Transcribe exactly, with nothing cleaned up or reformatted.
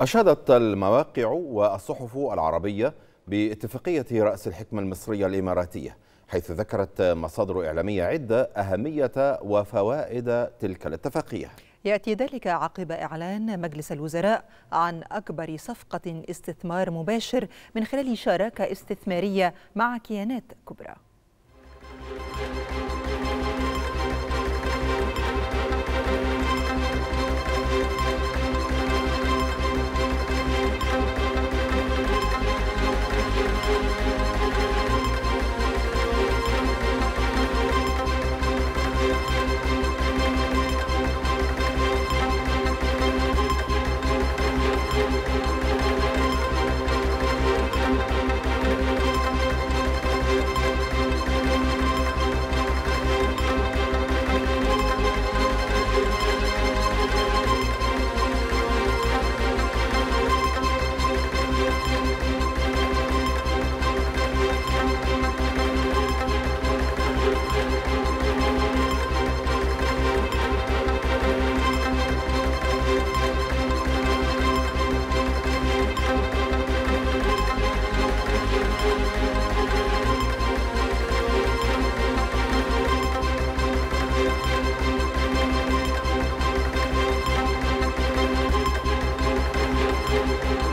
أشادت المواقع والصحف العربية باتفاقية رأس الحكمة المصرية الإماراتية، حيث ذكرت مصادر إعلامية عدة أهمية وفوائد تلك الاتفاقية. يأتي ذلك عقب إعلان مجلس الوزراء عن أكبر صفقة استثمار مباشر من خلال شراكة استثمارية مع كيانات كبرى. We'll be right back.